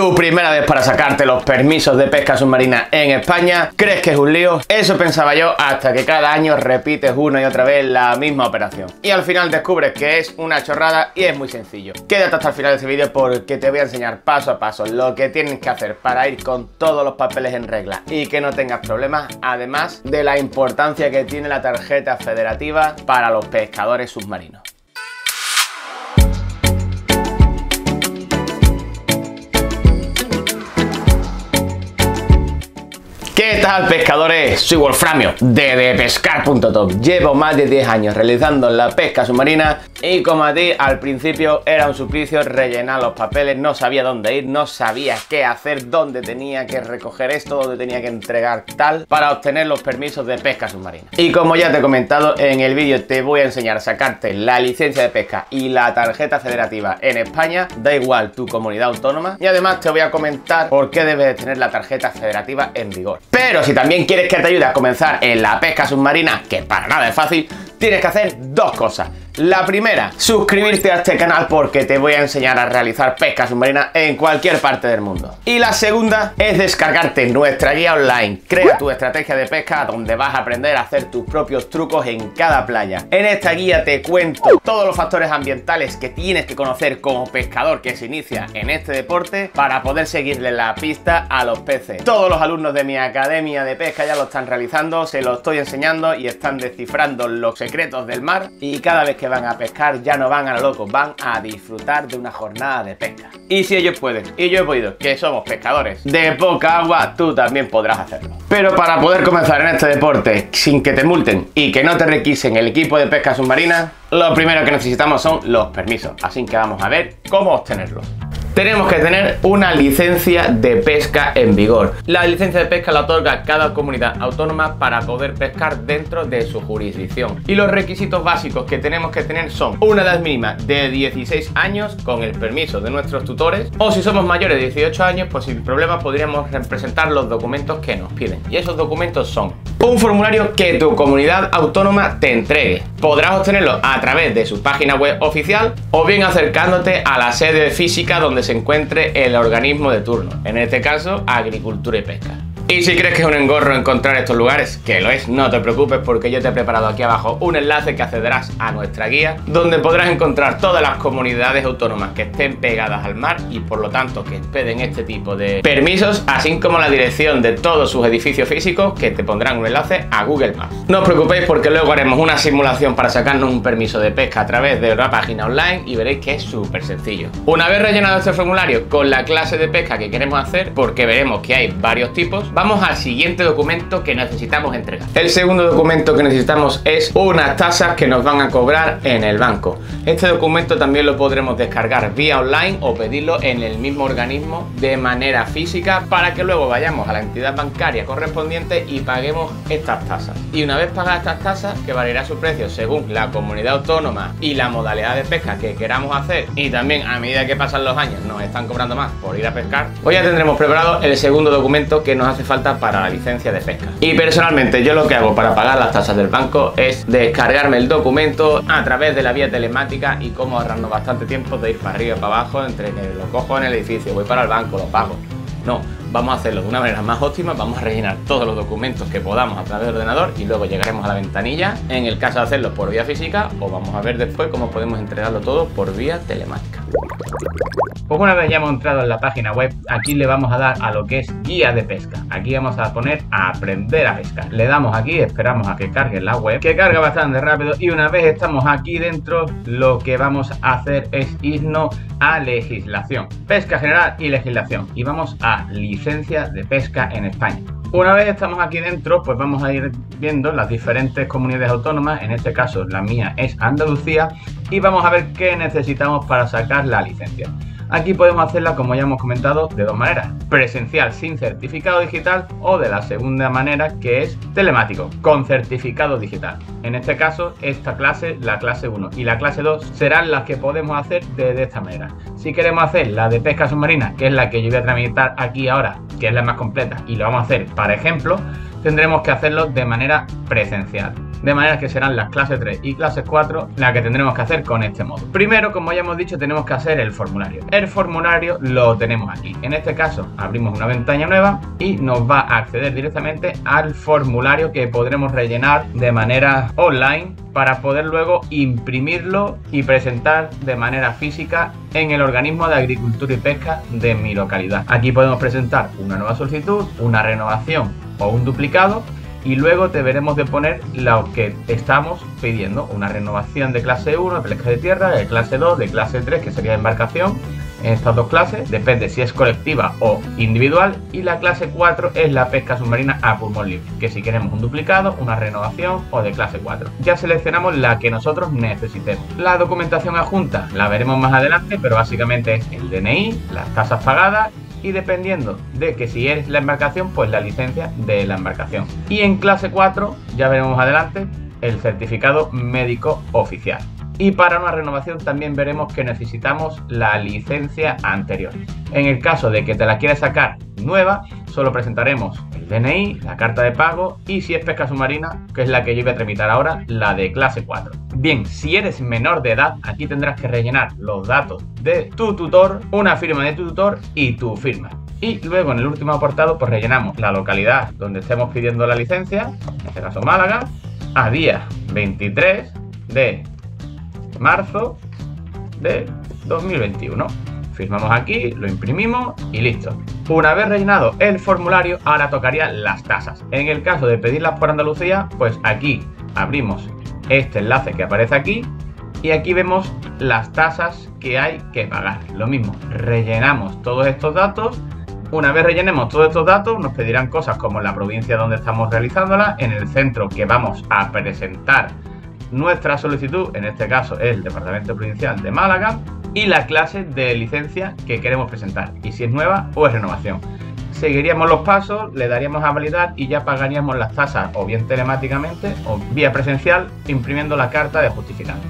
¿Tu primera vez para sacarte los permisos de pesca submarina en España? ¿Crees que es un lío? Eso pensaba yo hasta que cada año repites una y otra vez la misma operación. Y al final descubres que es una chorrada y es muy sencillo. Quédate hasta el final de este vídeo porque te voy a enseñar paso a paso lo que tienes que hacer para ir con todos los papeles en regla y que no tengas problemas, además de la importancia que tiene la tarjeta federativa para los pescadores submarinos. ¿Qué tal, pescadores? Soy Wolframio de DePescar.top. Llevo más de 10 años realizando la pesca submarina y como a ti al principio era un suplicio rellenar los papeles, no sabía dónde ir, no sabía qué hacer, dónde tenía que recoger esto, dónde tenía que entregar tal para obtener los permisos de pesca submarina. Y como ya te he comentado en el vídeo, te voy a enseñar a sacarte la licencia de pesca y la tarjeta federativa en España, da igual tu comunidad autónoma, y además te voy a comentar por qué debes tener la tarjeta federativa en vigor. Pero si también quieres que te ayude a comenzar en la pesca submarina, que para nada es fácil, tienes que hacer dos cosas. La primera, suscribirte a este canal porque te voy a enseñar a realizar pesca submarina en cualquier parte del mundo. Y la segunda es descargarte nuestra guía online, Crea tu estrategia de pesca, donde vas a aprender a hacer tus propios trucos en cada playa. En esta guía te cuento todos los factores ambientales que tienes que conocer como pescador que se inicia en este deporte para poder seguirle la pista a los peces. Todos los alumnos de mi academia de pesca ya lo están realizando, se lo estoy enseñando y están descifrando los secretos del mar, y cada vez que van a pescar ya no van a lo loco, van a disfrutar de una jornada de pesca. Y si ellos pueden, y yo he podido, que somos pescadores de poca agua, tú también podrás hacerlo. Pero para poder comenzar en este deporte sin que te multen y que no te requisen el equipo de pesca submarina, lo primero que necesitamos son los permisos, así que vamos a ver cómo obtenerlos. Tenemos que tener una licencia de pesca en vigor. La licencia de pesca la otorga cada comunidad autónoma para poder pescar dentro de su jurisdicción. Y los requisitos básicos que tenemos que tener son una edad mínima de 16 años con el permiso de nuestros tutores, o si somos mayores de 18 años, pues sin problema podríamos representar los documentos que nos piden. Y esos documentos son un formulario que tu comunidad autónoma te entregue. Podrás obtenerlo a través de su página web oficial o bien acercándote a la sede física donde se encuentre el organismo de turno, en este caso Agricultura y Pesca. Y si crees que es un engorro encontrar estos lugares, que lo es, no te preocupes porque yo te he preparado aquí abajo un enlace que accederás a nuestra guía, donde podrás encontrar todas las comunidades autónomas que estén pegadas al mar y por lo tanto que expeden este tipo de permisos, así como la dirección de todos sus edificios físicos, que te pondrán un enlace a Google Maps. No os preocupéis porque luego haremos una simulación para sacarnos un permiso de pesca a través de una página online y veréis que es súper sencillo. Una vez rellenado este formulario con la clase de pesca que queremos hacer, porque veremos que hay varios tipos, vamos al siguiente documento que necesitamos entregar. El segundo documento que necesitamos es unas tasas que nos van a cobrar en el banco. Este documento también lo podremos descargar vía online o pedirlo en el mismo organismo de manera física para que luego vayamos a la entidad bancaria correspondiente y paguemos estas tasas. Y una vez pagadas estas tasas, que variará su precio según la comunidad autónoma y la modalidad de pesca que queramos hacer, y también a medida que pasan los años nos están cobrando más por ir a pescar, hoy ya tendremos preparado el segundo documento que nos hace falta para la licencia de pesca. Y personalmente yo lo que hago para pagar las tasas del banco es descargarme el documento a través de la vía telemática, y como ahorrarnos bastante tiempo de ir para arriba y para abajo, entre que lo cojo en el edificio, voy para el banco, lo pago. No, vamos a hacerlo de una manera más óptima, vamos a rellenar todos los documentos que podamos a través del ordenador y luego llegaremos a la ventanilla en el caso de hacerlo por vía física, o vamos a ver después cómo podemos entregarlo todo por vía telemática. Pues una vez ya hemos entrado en la página web, aquí le vamos a dar a lo que es guía de pesca. Aquí vamos a poner a aprender a pescar. Le damos aquí, esperamos a que cargue la web, que carga bastante rápido, y una vez estamos aquí dentro, lo que vamos a hacer es irnos a legislación. Pesca general y legislación. Y vamos a licencia de pesca en España. Una vez estamos aquí dentro, pues vamos a ir viendo las diferentes comunidades autónomas, en este caso la mía es Andalucía, y vamos a ver qué necesitamos para sacar la licencia. Aquí podemos hacerla, como ya hemos comentado, de dos maneras: presencial sin certificado digital, o de la segunda manera, que es telemático con certificado digital. En este caso, esta clase, la clase 1 y la clase 2, serán las que podemos hacer de esta manera. Si queremos hacer la de pesca submarina, que es la que yo voy a tramitar aquí ahora, que es la más completa, y lo vamos a hacer para ejemplo, tendremos que hacerlo de manera presencial. de manera que serán las clases 3 y clases 4 las que tendremos que hacer con este módulo. Primero, como ya hemos dicho, tenemos que hacer el formulario. El formulario lo tenemos aquí. En este caso abrimos una ventana nueva y nos va a acceder directamente al formulario que podremos rellenar de manera online para poder luego imprimirlo y presentar de manera física en el organismo de agricultura y pesca de mi localidad. Aquí podemos presentar una nueva solicitud, una renovación o un duplicado, y luego deberemos de poner lo que estamos pidiendo, una renovación de clase 1, de pesca de tierra, de clase 2, de clase 3, que sería embarcación. En estas dos clases depende si es colectiva o individual, y la clase 4 es la pesca submarina a pulmón libre, que si queremos un duplicado, una renovación o de clase 4. Ya seleccionamos la que nosotros necesitemos. La documentación adjunta la veremos más adelante, pero básicamente es el DNI, las tasas pagadas y, dependiendo de que si es la embarcación, pues la licencia de la embarcación. Y en clase 4 ya veremos adelante el certificado médico oficial. Y para una renovación también veremos que necesitamos la licencia anterior. En el caso de que te la quieras sacar nueva, solo presentaremos el DNI, la carta de pago y, si es pesca submarina, que es la que yo voy a tramitar ahora, la de clase 4. Bien, si eres menor de edad, aquí tendrás que rellenar los datos de tu tutor, una firma de tu tutor y tu firma. Y luego, en el último apartado, pues rellenamos la localidad donde estemos pidiendo la licencia, en este caso Málaga, a día 23 de marzo de 2021. Firmamos aquí, lo imprimimos y listo. Una vez rellenado el formulario, ahora tocaría las tasas. En el caso de pedirlas por Andalucía, pues aquí abrimos este enlace que aparece aquí y aquí vemos las tasas que hay que pagar. Lo mismo, rellenamos todos estos datos. Una vez rellenemos todos estos datos, nos pedirán cosas como la provincia donde estamos realizándola, en el centro que vamos a presentar nuestra solicitud, en este caso es el Departamento Provincial de Málaga, y la clase de licencia que queremos presentar, y si es nueva o es renovación. Seguiríamos los pasos, le daríamos a validar y ya pagaríamos las tasas, o bien telemáticamente o vía presencial, imprimiendo la carta de justificante.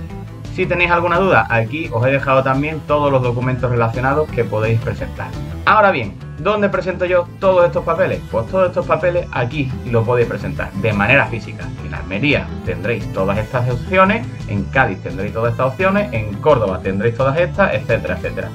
Si tenéis alguna duda, aquí os he dejado también todos los documentos relacionados que podéis presentar. Ahora bien, ¿dónde presento yo todos estos papeles? Pues todos estos papeles aquí lo podéis presentar de manera física. En Almería tendréis todas estas opciones, en Cádiz tendréis todas estas opciones, en Córdoba tendréis todas estas, etcétera, etcétera.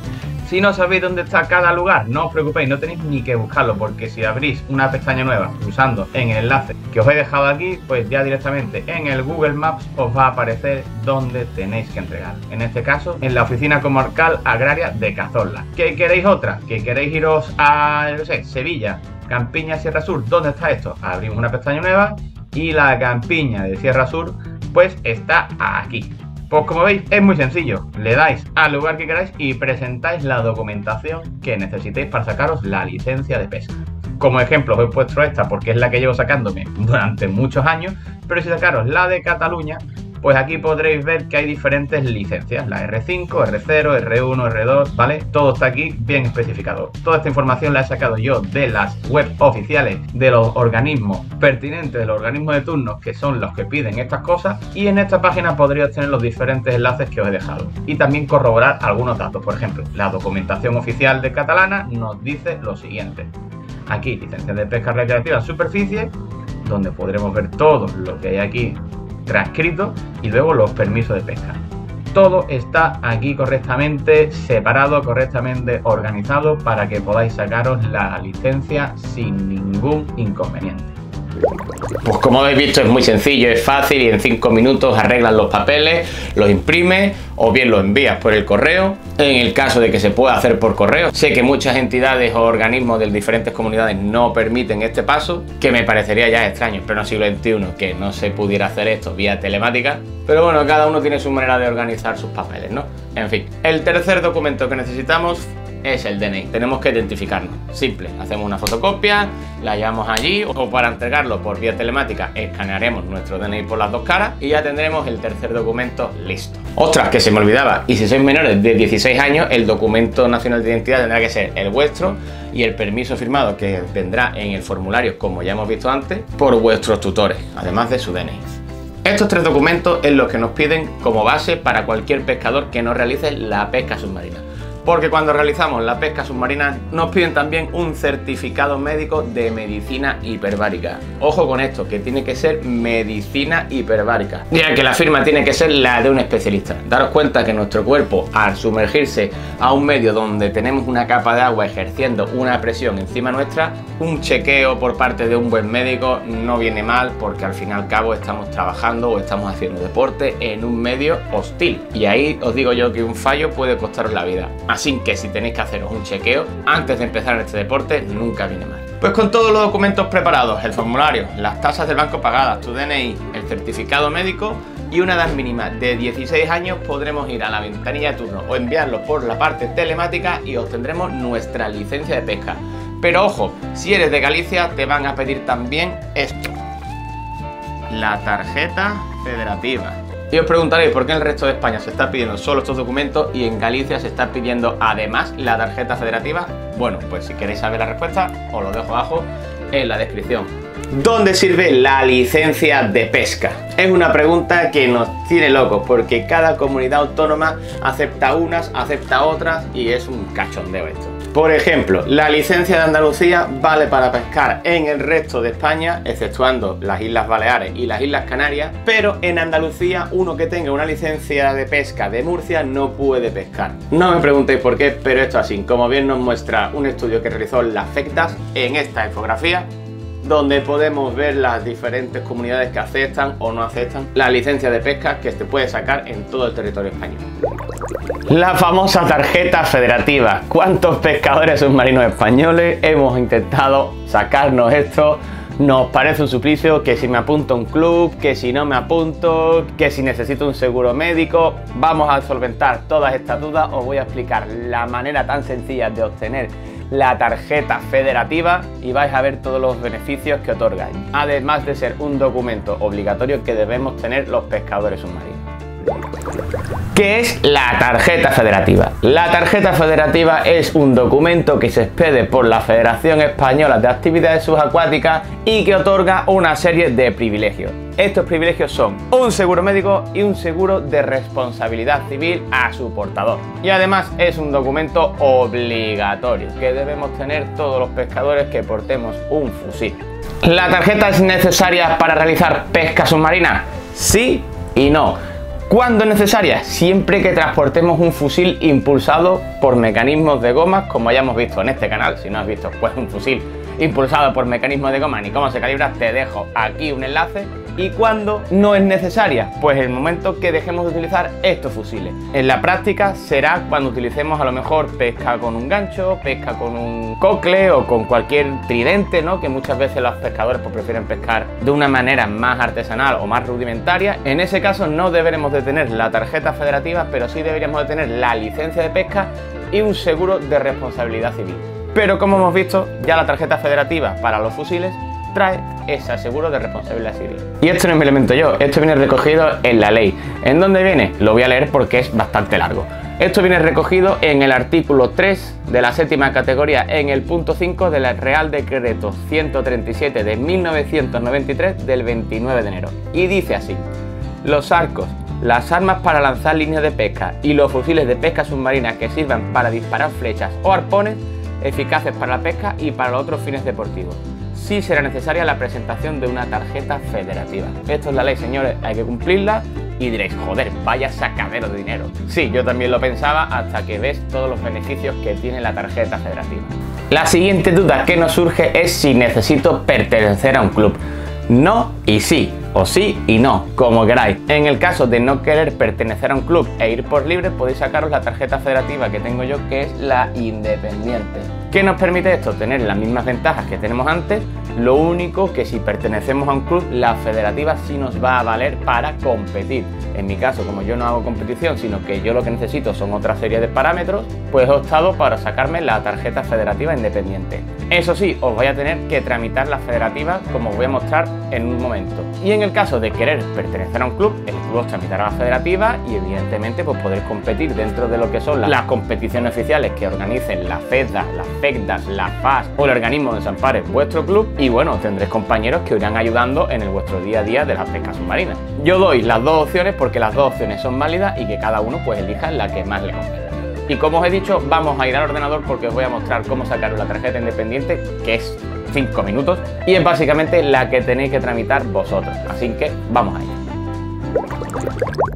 Si no sabéis dónde está cada lugar, no os preocupéis, no tenéis ni que buscarlo, porque si abrís una pestaña nueva pulsando en el enlace que os he dejado aquí, pues ya directamente en el Google Maps os va a aparecer dónde tenéis que entregar. En este caso, en la oficina comarcal agraria de Cazorla. ¿Que queréis otra? ¿Que queréis iros a, no sé, Sevilla, Campiña, Sierra Sur? ¿Dónde está esto? Abrimos una pestaña nueva y la Campiña de Sierra Sur pues está aquí. Pues como veis, es muy sencillo, le dais al lugar que queráis y presentáis la documentación que necesitéis para sacaros la licencia de pesca. Como ejemplo os he puesto esta porque es la que llevo sacándome durante muchos años, pero si sacaros la de Cataluña, pues aquí podréis ver que hay diferentes licencias, la R5, R0, R1, R2, ¿vale? Todo está aquí bien especificado. Toda esta información la he sacado yo de las webs oficiales de los organismos pertinentes, de los organismos de turno, que son los que piden estas cosas, y en esta página podréis obtener los diferentes enlaces que os he dejado y también corroborar algunos datos. Por ejemplo, la documentación oficial de Catalana nos dice lo siguiente. Aquí, licencia de pesca recreativa en superficie, donde podremos ver todo lo que hay aquí transcrito, y luego los permisos de pesca. Todo está aquí correctamente separado, correctamente organizado, para que podáis sacaros la licencia sin ningún inconveniente. Pues como habéis visto, es muy sencillo, es fácil, y en 5 minutos arreglas los papeles, los imprimes o bien los envías por el correo. En el caso de que se pueda hacer por correo, sé que muchas entidades o organismos de diferentes comunidades no permiten este paso, que me parecería ya extraño, pero en el siglo XXI que no se pudiera hacer esto vía telemática. Pero bueno, cada uno tiene su manera de organizar sus papeles, ¿no? En fin, el tercer documento que necesitamos es el DNI. Tenemos que identificarnos. Simple, hacemos una fotocopia, la llevamos allí, o para entregarlo por vía telemática escanearemos nuestro DNI por las dos caras y ya tendremos el tercer documento listo. Ostras, que se me olvidaba, y si sois menores de 16 años, el documento nacional de identidad tendrá que ser el vuestro y el permiso firmado, que vendrá en el formulario, como ya hemos visto antes, por vuestros tutores, además de su DNI. Estos tres documentos es lo que nos piden como base para cualquier pescador que no realice la pesca submarina. porque cuando realizamos la pesca submarina nos piden también un certificado médico de medicina hiperbárica. Ojo con esto, que tiene que ser medicina hiperbárica, ya que la firma tiene que ser la de un especialista. Daros cuenta que nuestro cuerpo, al sumergirse a un medio donde tenemos una capa de agua ejerciendo una presión encima nuestra, un chequeo por parte de un buen médico no viene mal, porque al fin y al cabo estamos trabajando o estamos haciendo deporte en un medio hostil, y ahí os digo yo que un fallo puede costaros la vida. Así que si tenéis que haceros un chequeo antes de empezar este deporte, nunca viene mal. Pues con todos los documentos preparados, el formulario, las tasas del banco pagadas, tu DNI, el certificado médico y una edad mínima de 16 años, podremos ir a la ventanilla de turno o enviarlo por la parte telemática y obtendremos nuestra licencia de pesca. Pero ojo, si eres de Galicia te van a pedir también esto, la tarjeta federativa. Y os preguntaréis por qué en el resto de España se está pidiendo solo estos documentos y en Galicia se está pidiendo además la tarjeta federativa. Bueno, pues si queréis saber la respuesta, os lo dejo abajo en la descripción. ¿Dónde sirve la licencia de pesca? Es una pregunta que nos tiene locos, porque cada comunidad autónoma acepta unas, acepta otras, y es un cachondeo esto. Por ejemplo, la licencia de Andalucía vale para pescar en el resto de España, exceptuando las Islas Baleares y las Islas Canarias, pero en Andalucía uno que tenga una licencia de pesca de Murcia no puede pescar. No me preguntéis por qué, pero esto así, como bien nos muestra un estudio que realizó las FECTAS en esta infografía, donde podemos ver las diferentes comunidades que aceptan o no aceptan la licencia de pesca que se puede sacar en todo el territorio español. La famosa tarjeta federativa. ¿Cuántos pescadores submarinos españoles hemos intentado sacarnos esto? Nos parece un suplicio, que si me apunto a un club, que si no me apunto, que si necesito un seguro médico. Vamos a solventar todas estas dudas. Os voy a explicar la manera tan sencilla de obtener la tarjeta federativa y vais a ver todos los beneficios que otorga, además de ser un documento obligatorio que debemos tener los pescadores submarinos. ¿Qué es la tarjeta federativa? La tarjeta federativa es un documento que se expede por la Federación Española de Actividades Subacuáticas y que otorga una serie de privilegios. Estos privilegios son un seguro médico y un seguro de responsabilidad civil a su portador. Y además es un documento obligatorio que debemos tener todos los pescadores que portemos un fusil. ¿La tarjeta es necesaria para realizar pesca submarina? Sí y no. ¿Cuándo es necesaria? Siempre que transportemos un fusil impulsado por mecanismos de gomas, como hayamos visto en este canal. Si no has visto pues un fusil impulsado por mecanismos de gomas ni cómo se calibra, te dejo aquí un enlace. ¿Y cuándo no es necesaria? Pues en el momento que dejemos de utilizar estos fusiles. En la práctica será cuando utilicemos a lo mejor pesca con un gancho, pesca con un cocle o con cualquier tridente, ¿no? Que muchas veces los pescadores pues, prefieren pescar de una manera más artesanal o más rudimentaria. En ese caso no deberemos de tener la tarjeta federativa, pero sí deberíamos de tener la licencia de pesca y un seguro de responsabilidad civil. Pero como hemos visto, ya la tarjeta federativa para los fusiles trae ese seguro de responsabilidad civil. Y esto no me lo invento yo, esto viene recogido en la ley. ¿En dónde viene? Lo voy a leer porque es bastante largo. Esto viene recogido en el artículo 3 de la séptima categoría, en el punto 5 del Real Decreto 137 de 1993 del 29 de enero. Y dice así: los arcos, las armas para lanzar líneas de pesca y los fusiles de pesca submarina que sirvan para disparar flechas o arpones eficaces para la pesca y para otros fines deportivos. Sí será necesaria la presentación de una tarjeta federativa. Esto es la ley, señores, hay que cumplirla. Y diréis, joder, vaya sacadero de dinero. Sí, yo también lo pensaba hasta que ves todos los beneficios que tiene la tarjeta federativa. La siguiente duda que nos surge es si necesito pertenecer a un club. No y sí, o sí y no, como queráis. En el caso de no querer pertenecer a un club e ir por libre, podéis sacaros la tarjeta federativa que tengo yo, que es la independiente. ¿Qué nos permite esto? Tener las mismas ventajas que tenemos antes, lo único que si pertenecemos a un club, la federativa sí nos va a valer para competir. En mi caso, como yo no hago competición, sino que yo lo que necesito son otra serie de parámetros, pues he optado para sacarme la tarjeta federativa independiente. Eso sí, os voy a tener que tramitar la federativa, como os voy a mostrar en un momento. Y en el caso de querer pertenecer a un club, el club os tramitará la federativa y evidentemente pues podréis competir dentro de lo que son las competiciones oficiales que organicen la FEDA, la FECDAS, la FAS o el organismo de desampare vuestro club, y bueno, tendréis compañeros que os irán ayudando en el vuestro día a día de las pescas submarinas. Yo doy las dos opciones porque las dos opciones son válidas y que cada uno pues elija la que más le convenga. Y como os he dicho, vamos a ir al ordenador porque os voy a mostrar cómo sacar la tarjeta independiente, que es 5 minutos, y es básicamente la que tenéis que tramitar vosotros. Así que vamos a ello.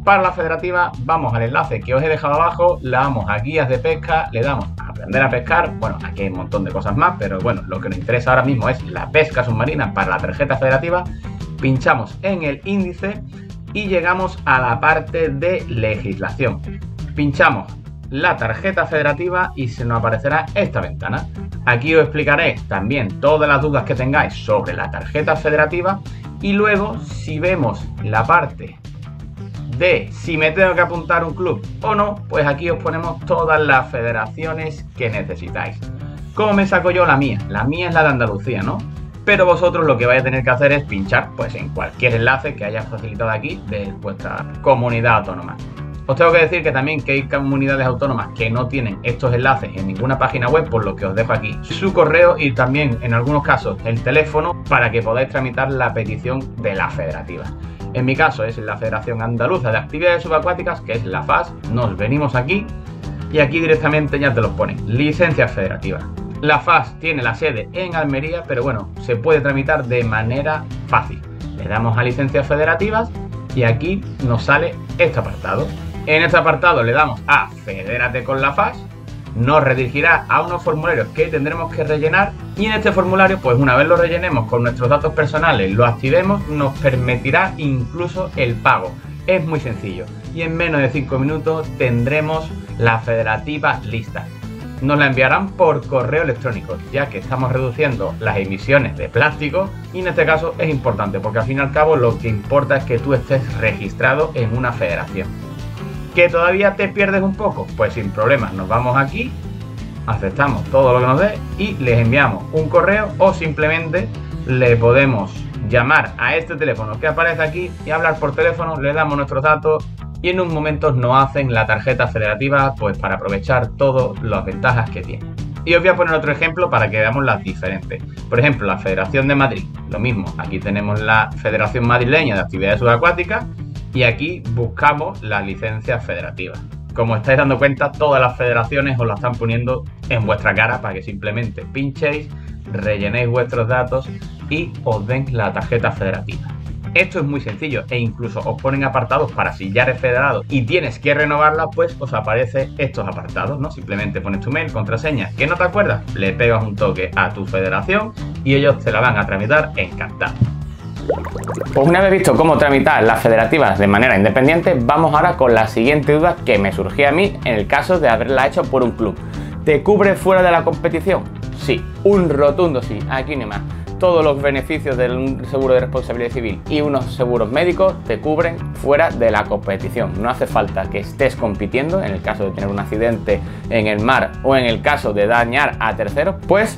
Para la federativa, vamos al enlace que os he dejado abajo, le damos a guías de pesca, le damos a aprender a pescar. Bueno, aquí hay un montón de cosas más, pero bueno, lo que nos interesa ahora mismo es la pesca submarina para la tarjeta federativa. Pinchamos en el índice y llegamos a la parte de legislación. Pinchamos la tarjeta federativa y se nos aparecerá esta ventana. Aquí os explicaré también todas las dudas que tengáis sobre la tarjeta federativa, y luego, si vemos la parte de si me tengo que apuntar un club o no, pues aquí os ponemos todas las federaciones que necesitáis. ¿Cómo me saco yo la mía? La mía es la de Andalucía, ¿no? Pero vosotros lo que vais a tener que hacer es pinchar pues en cualquier enlace que hayáis facilitado aquí de vuestra comunidad autónoma. Os tengo que decir que también que hay comunidades autónomas que no tienen estos enlaces en ninguna página web, por lo que os dejo aquí su correo y también en algunos casos el teléfono para que podáis tramitar la petición de la federativa. En mi caso es la Federación Andaluza de Actividades Subacuáticas, que es la FAS. Nos venimos aquí y aquí directamente ya te los ponen, licencias federativas. La FAS tiene la sede en Almería, pero bueno, se puede tramitar de manera fácil. Le damos a licencias federativas y aquí nos sale este apartado. En este apartado le damos a Fedérate con la FAS, nos redirigirá a unos formularios que tendremos que rellenar, y en este formulario, pues una vez lo rellenemos con nuestros datos personales, lo activemos, nos permitirá incluso el pago. Es muy sencillo y en menos de 5 minutos tendremos la federativa lista. Nos la enviarán por correo electrónico, ya que estamos reduciendo las emisiones de plástico, y en este caso es importante porque al fin y al cabo lo que importa es que tú estés registrado en una federación. ¿Que todavía te pierdes un poco? Pues sin problemas, nos vamos aquí, aceptamos todo lo que nos dé y les enviamos un correo, o simplemente le podemos llamar a este teléfono que aparece aquí y hablar por teléfono, le damos nuestros datos y en un momento nos hacen la tarjeta federativa, pues para aprovechar todas las ventajas que tiene. Y os voy a poner otro ejemplo para que veamos las diferentes. Por ejemplo, la Federación de Madrid, lo mismo, aquí tenemos la Federación Madrileña de Actividades Subacuáticas. Y aquí buscamos las licencias federativas. Como estáis dando cuenta, todas las federaciones os la están poniendo en vuestra cara para que simplemente pinchéis, rellenéis vuestros datos y os den la tarjeta federativa. Esto es muy sencillo e incluso os ponen apartados para si ya eres federado y tienes que renovarla, pues os aparecen estos apartados, ¿no? Simplemente pones tu mail, contraseña, que no te acuerdas, le pegas un toque a tu federación y ellos te la van a tramitar encantada. Pues una vez visto cómo tramitar las federativas de manera independiente, vamos ahora con la siguiente duda que me surgía a mí en el caso de haberla hecho por un club. ¿Te cubre fuera de la competición? Sí, un rotundo sí, aquí ni más. Todos los beneficios del seguro de responsabilidad civil y unos seguros médicos te cubren fuera de la competición. No hace falta que estés compitiendo en el caso de tener un accidente en el mar o en el caso de dañar a terceros, pues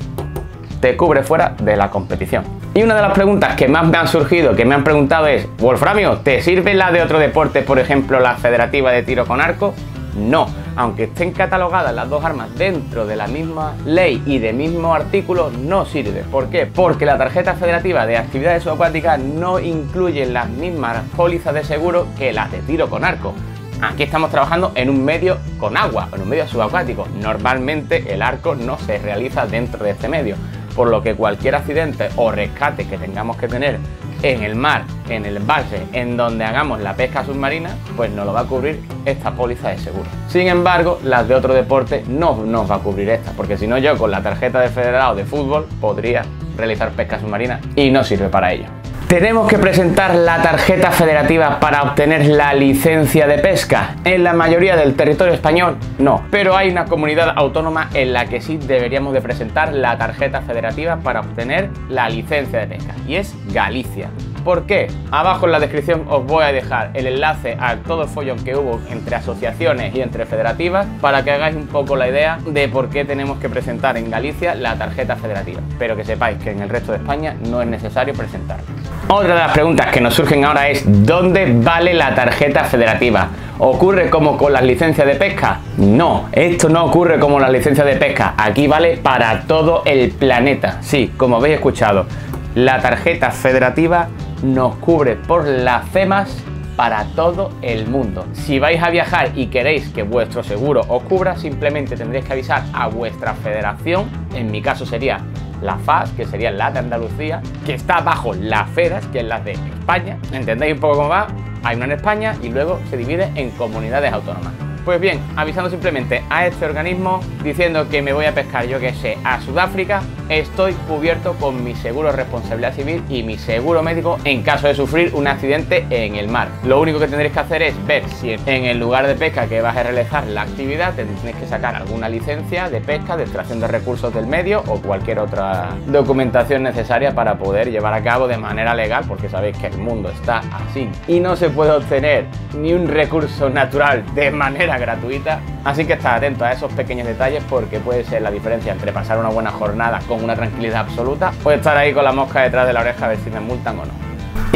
te cubre fuera de la competición. Y una de las preguntas que más me han surgido, que me han preguntado es: Wolframio, ¿te sirve la de otro deporte, por ejemplo la federativa de tiro con arco? No, aunque estén catalogadas las dos armas dentro de la misma ley y de mismo artículo, no sirve. ¿Por qué? Porque la tarjeta federativa de actividades subacuáticas no incluye las mismas pólizas de seguro que las de tiro con arco. Aquí estamos trabajando en un medio con agua, en un medio subacuático. Normalmente el arco no se realiza dentro de este medio, por lo que cualquier accidente o rescate que tengamos que tener en el mar, en el embalse, en donde hagamos la pesca submarina, pues nos lo va a cubrir esta póliza de seguro. Sin embargo, las de otro deporte no nos va a cubrir esta, porque si no, yo con la tarjeta de federado de fútbol podría realizar pesca submarina y no sirve para ello. ¿Tenemos que presentar la tarjeta federativa para obtener la licencia de pesca? En la mayoría del territorio español no, pero hay una comunidad autónoma en la que sí deberíamos de presentar la tarjeta federativa para obtener la licencia de pesca, y es Galicia. ¿Por qué? Abajo en la descripción os voy a dejar el enlace a todo el follón que hubo entre asociaciones y entre federativas para que hagáis un poco la idea de por qué tenemos que presentar en Galicia la tarjeta federativa, pero que sepáis que en el resto de España no es necesario presentarla. Otra de las preguntas que nos surgen ahora es: ¿dónde vale la tarjeta federativa? ¿Ocurre como con las licencias de pesca? No, esto no ocurre como las licencias de pesca, aquí vale para todo el planeta. Sí, como habéis escuchado, la tarjeta federativa nos cubre por las FEMAS para todo el mundo. Si vais a viajar y queréis que vuestro seguro os cubra, simplemente tendréis que avisar a vuestra federación, en mi caso sería la FAS, que sería la de Andalucía, que está bajo la FEDAS, que es la de España. ¿Entendéis un poco cómo va? Hay una en España y luego se divide en comunidades autónomas. Pues bien, avisando simplemente a este organismo, diciendo que me voy a pescar, yo que sé, a Sudáfrica, estoy cubierto con mi seguro de responsabilidad civil y mi seguro médico en caso de sufrir un accidente en el mar. Lo único que tendréis que hacer es ver si en el lugar de pesca que vas a realizar la actividad tendréis que sacar alguna licencia de pesca, de extracción de recursos del medio o cualquier otra documentación necesaria para poder llevar a cabo de manera legal, porque sabéis que el mundo está así y no se puede obtener ni un recurso natural de manera gratuita, así que estad atento a esos pequeños detalles porque puede ser la diferencia entre pasar una buena jornada con una tranquilidad absoluta o estar ahí con la mosca detrás de la oreja a ver si me multan o no.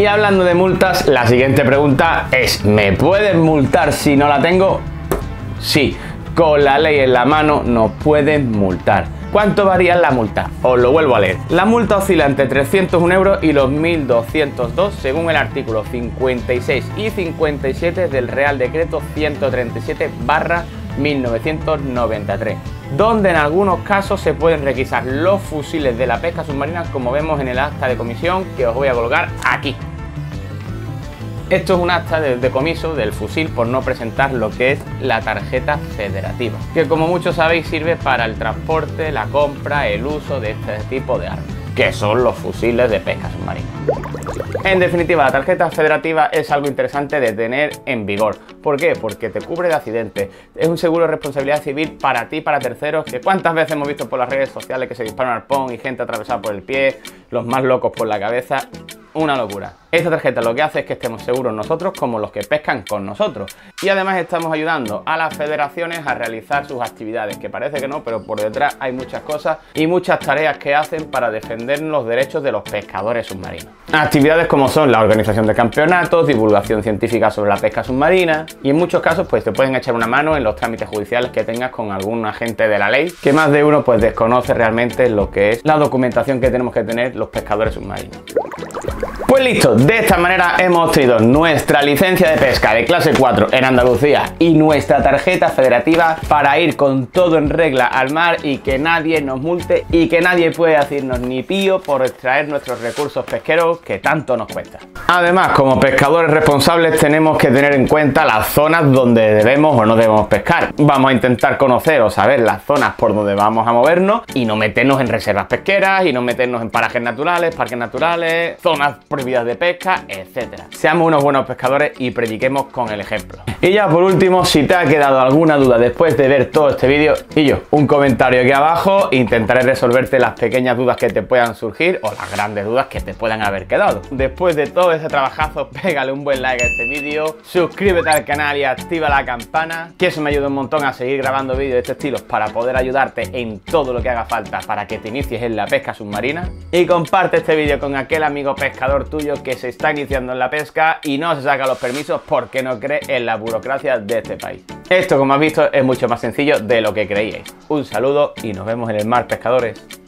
Y hablando de multas, la siguiente pregunta es: ¿me pueden multar si no la tengo? Sí, con la ley en la mano nos pueden multar. ¿Cuánto varía la multa? Os lo vuelvo a leer. La multa oscila entre 301 euros y los 1.202 según el artículo 56 y 57 del Real Decreto 137/1993, donde en algunos casos se pueden requisar los fusiles de la pesca submarina, como vemos en el acta de comisión que os voy a colgar aquí. Esto es un acta de decomiso del fusil por no presentar lo que es la tarjeta federativa, que como muchos sabéis sirve para el transporte, la compra, el uso de este tipo de armas, que son los fusiles de pesca submarina. En definitiva, la tarjeta federativa es algo interesante de tener en vigor. ¿Por qué? Porque te cubre de accidentes, es un seguro de responsabilidad civil para ti, para terceros, que cuántas veces hemos visto por las redes sociales que se dispara un arpón y gente atravesada por el pie, los más locos por la cabeza. Una locura. Esta tarjeta lo que hace es que estemos seguros nosotros como los que pescan con nosotros. Y además estamos ayudando a las federaciones a realizar sus actividades, que parece que no, pero por detrás hay muchas cosas y muchas tareas que hacen para defender los derechos de los pescadores submarinos. Actividades como son la organización de campeonatos, divulgación científica sobre la pesca submarina, y en muchos casos pues te pueden echar una mano en los trámites judiciales que tengas con algún agente de la ley, que más de uno pues desconoce realmente lo que es la documentación que tenemos que tener los pescadores submarinos. Pues listo, de esta manera hemos obtenido nuestra licencia de pesca de clase 4 en Andalucía y nuestra tarjeta federativa para ir con todo en regla al mar y que nadie nos multe y que nadie pueda decirnos ni pío por extraer nuestros recursos pesqueros que tanto nos cuesta. Además, como pescadores responsables tenemos que tener en cuenta las zonas donde debemos o no debemos pescar. Vamos a intentar conocer o saber las zonas por donde vamos a movernos y no meternos en reservas pesqueras y no meternos en parajes naturales, parques naturales, zonas prohibidas de pesca, etcétera. Seamos unos buenos pescadores y prediquemos con el ejemplo. Y ya por último, si te ha quedado alguna duda después de ver todo este vídeo, y yo un comentario aquí abajo, intentaré resolverte las pequeñas dudas que te puedan surgir o las grandes dudas que te puedan haber quedado. Después de todo ese trabajazo, pégale un buen like a este vídeo, suscríbete al canal y activa la campana, que eso me ayuda un montón a seguir grabando vídeos de este estilo para poder ayudarte en todo lo que haga falta para que te inicies en la pesca submarina, y comparte este vídeo con aquel amigo pescador tuyo que se está iniciando en la pesca y no se saca los permisos porque no cree en la burocracia de este país. Esto, como has visto, es mucho más sencillo de lo que creíais. Un saludo y nos vemos en el mar, pescadores.